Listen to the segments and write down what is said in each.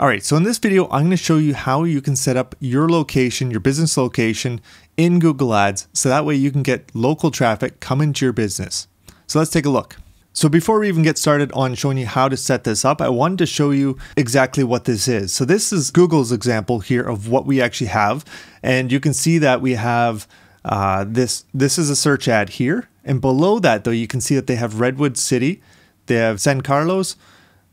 All right, so in this video, I'm going to show you how you can set up your location, your business location in Google Ads, so that way you can get local traffic coming to your business. So let's take a look. So before we even get started on showing you how to set this up, I wanted to show you exactly what this is. So this is Google's example here of what we actually have. And you can see that we have this is a search ad here. And below that though, you can see that they have Redwood City, they have San Carlos,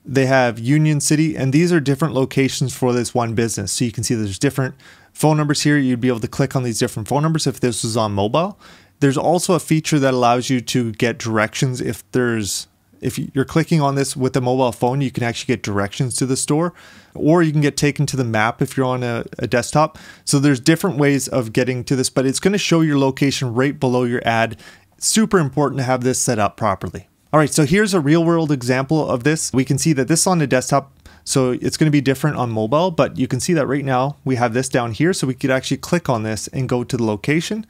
they have Union City, and these are different locations for this one business. So you can see there's different phone numbers here. You'd be able to click on these different phone numbers if this was on mobile. There's also a feature that allows you to get directions. If you're clicking on this with a mobile phone, you can actually get directions to the store, or you can get taken to the map if you're on a desktop. So there's different ways of getting to this, but it's going to show your location right below your ad. It's super important to have this set up properly. All right, so here's a real world example of this. We can see that this is on a desktop, so it's going to be different on mobile, but you can see that right now we have this down here, so we could actually click on this and go to the location.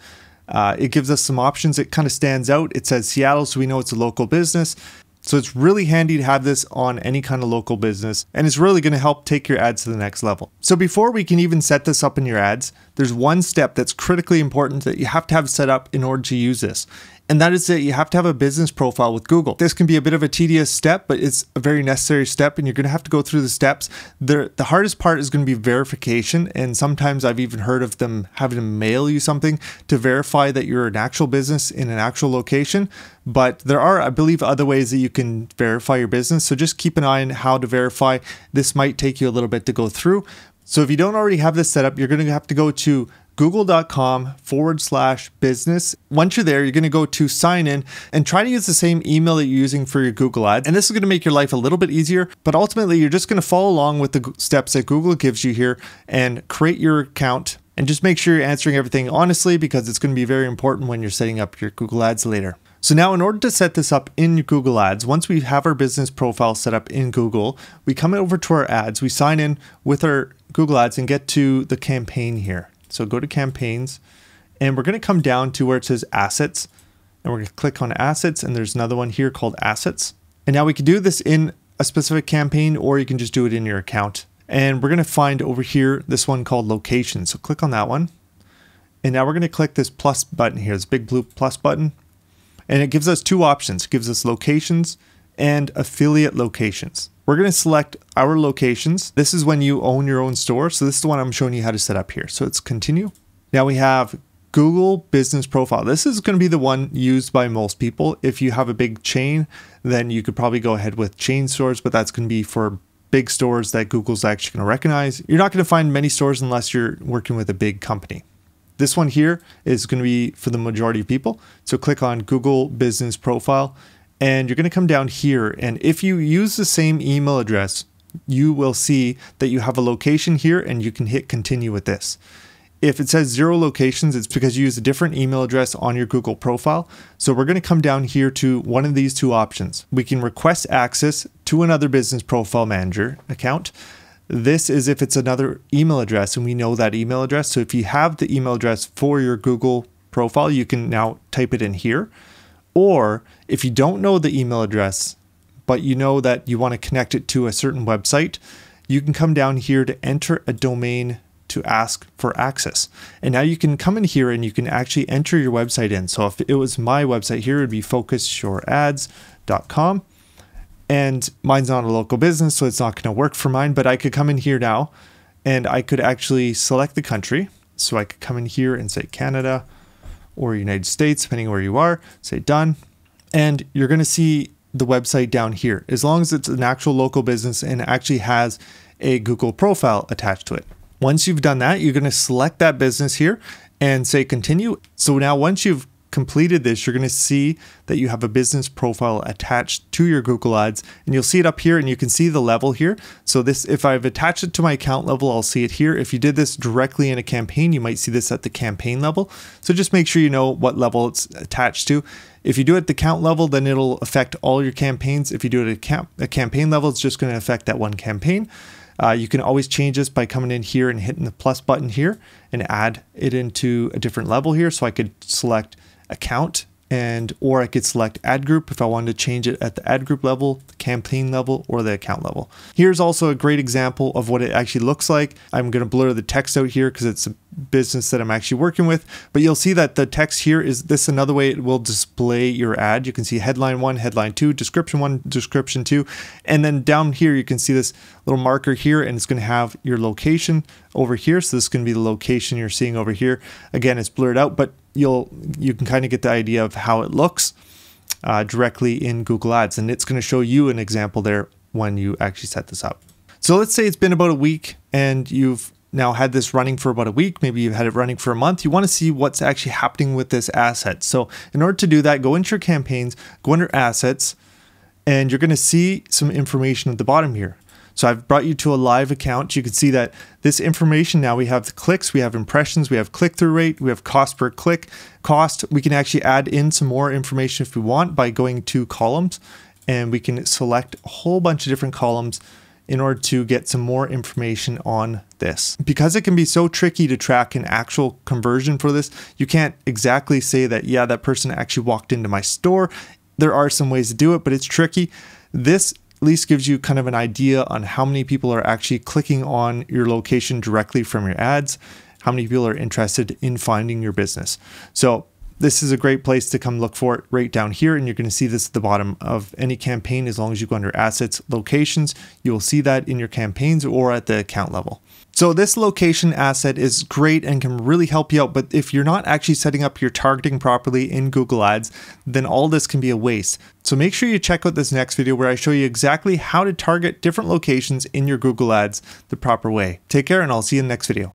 It gives us some options. It kind of stands out. It says Seattle, so we know it's a local business. So it's really handy to have this on any kind of local business, and it's really going to help take your ads to the next level. So before we can even set this up in your ads, there's one step that's critically important that you have to have set up in order to use this. And that is that you have to have a business profile with Google. This can be a bit of a tedious step, but it's a very necessary step, and you're going to have to go through the steps. The hardest part is going to be verification, and sometimes I've even heard of them having to mail you something to verify that you're an actual business in an actual location. But there are, I believe, other ways that you can verify your business, so just keep an eye on how to verify. This might take you a little bit to go through. So if you don't already have this set up, you're going to have to go to google.com/business. Once you're there, you're going to go to sign in and try to use the same email that you're using for your Google Ads. And this is going to make your life a little bit easier, but ultimately you're just going to follow along with the steps that Google gives you here and create your account, and just make sure you're answering everything honestly, because it's going to be very important when you're setting up your Google Ads later. So now, in order to set this up in Google Ads, once we have our business profile set up in Google, we come over to our ads, we sign in with our Google Ads and get to the campaign here. So go to campaigns, and we're going to come down to where it says assets, and we're going to click on assets, and there's another one here called assets. And now we can do this in a specific campaign, or you can just do it in your account. And we're going to find over here this one called location. So click on that one. And now we're going to click this plus button here, this big blue plus button. And it gives us two options. It gives us locations and affiliate locations. We're going to select our locations. This is when you own your own store. So this is the one I'm showing you how to set up here. So it's continue. Now we have Google Business Profile. This is going to be the one used by most people. If you have a big chain, then you could probably go ahead with chain stores, but that's going to be for big stores that Google's actually going to recognize. You're not going to find many stores unless you're working with a big company. This one here is going to be for the majority of people. So click on Google Business Profile. And you're going to come down here, and if you use the same email address, you will see that you have a location here, and you can hit continue with this. If it says 0 locations, it's because you use a different email address on your Google profile. So we're going to come down here to one of these two options. We can request access to another business profile manager account. This is if it's another email address, and we know that email address. So if you have the email address for your Google profile, you can now type it in here. Or if you don't know the email address, but you know that you want to connect it to a certain website, you can come down here to enter a domain to ask for access. And now you can come in here and you can actually enter your website in. So if it was my website here, it would be focusyourads.com. And mine's not a local business, so it's not going to work for mine, but I could come in here now and I could actually select the country. So I could come in here and say Canada, or United States, depending where you are, say done. And you're going to see the website down here, as long as it's an actual local business and actually has a Google profile attached to it. Once you've done that, you're going to select that business here and say continue. So now once you've completed this, you're going to see that you have a business profile attached to your Google Ads, and you'll see it up here, and you can see the level here. So this, if I've attached it to my account level, I'll see it here. If you did this directly in a campaign, you might see this at the campaign level. So just make sure you know what level it's attached to. If you do it at the account level, then it'll affect all your campaigns. If you do it at a campaign level, it's just going to affect that one campaign. You can always change this by coming in here and hitting the plus button here and add it into a different level here. So I could select account or I could select ad group if I wanted to change it at the ad group level, the campaign level, or the account level. Here's also a great example of what it actually looks like. I'm going to blur the text out here because it's a business that I'm actually working with, but you'll see that the text here is this. Another way it will display your ad. You can see headline 1, headline 2, description 1, description 2, and then down here you can see this little marker here, and it's going to have your location over here. So this is going to be the location you're seeing over here. Again, it's blurred out, but you can kind of get the idea of how it looks directly in Google Ads, and it's going to show you an example there when you actually set this up. So let's say it's been about a week and you've now had this running for about a week, maybe you've had it running for a month. You want to see what's actually happening with this asset. So in order to do that, go into your campaigns, go under assets, and you're going to see some information at the bottom here. So I've brought you to a live account. You can see that this information now, we have the clicks, we have impressions, we have click-through rate, we have cost per click. Cost, we can actually add in some more information if we want by going to columns, and we can select a whole bunch of different columns in order to get some more information on this. Because it can be so tricky to track an actual conversion for this, you can't exactly say that, yeah, that person actually walked into my store. There are some ways to do it, but it's tricky. This at least gives you kind of an idea on how many people are actually clicking on your location directly from your ads, how many people are interested in finding your business. So this is a great place to come look for it right down here, and you're going to see this at the bottom of any campaign. As long as you go under assets, locations, you will see that in your campaigns or at the account level. So this location asset is great and can really help you out, but if you're not actually setting up your targeting properly in Google Ads, then all this can be a waste. So make sure you check out this next video where I show you exactly how to target different locations in your Google Ads the proper way. Take care, and I'll see you in the next video.